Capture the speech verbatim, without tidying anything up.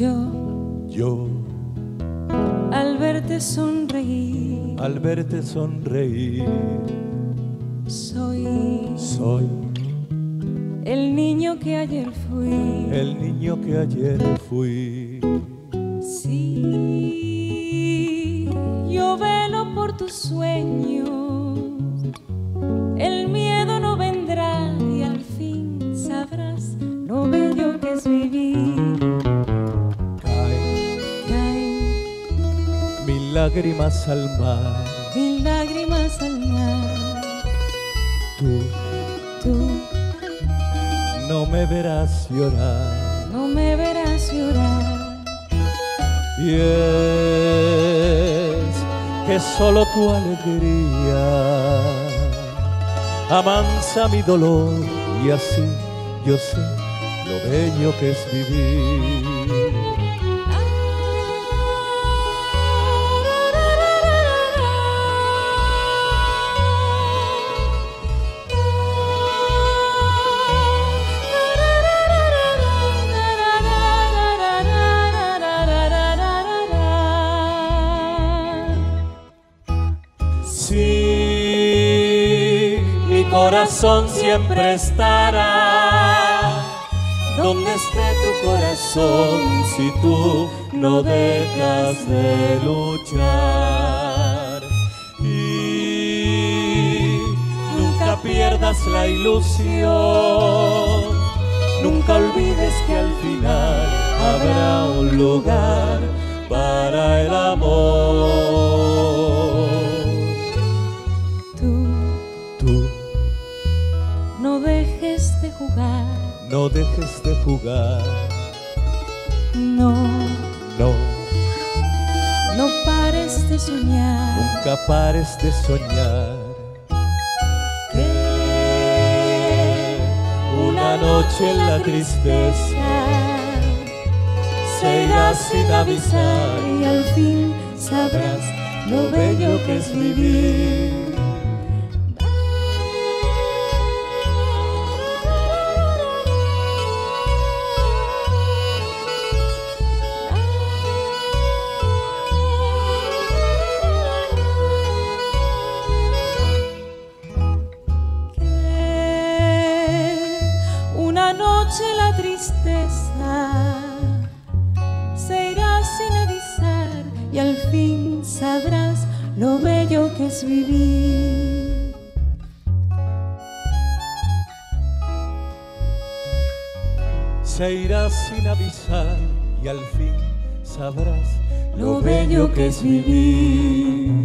yo, yo, al verte sonreír, al verte sonreír, soy, soy, el niño que ayer fui, el niño que ayer fui. Sí, yo velo por tus sueños, el miedo no vendrá y al fin sabrás lo bello que es vivir. Caen, caen mil lágrimas al mar, mil lágrimas al mar. Tú, tú, no me verás llorar, no me verás llorar. Y es que solo tu alegría amansa mi dolor, y así yo sé lo bello que es vivir. Corazón siempre estará donde esté tu corazón, si tú no dejas de luchar. Y nunca pierdas la ilusión, nunca olvides que al final habrá un lugar para el amor. No dejes de jugar, no, no, no pares de soñar, nunca pares de soñar, que una noche en la tristeza se irá sin avisar, y al fin sabrás lo bello que es vivir. La tristeza se irá sin avisar, y al fin sabrás lo bello que es vivir. Se irá sin avisar, y al fin sabrás lo bello que es vivir.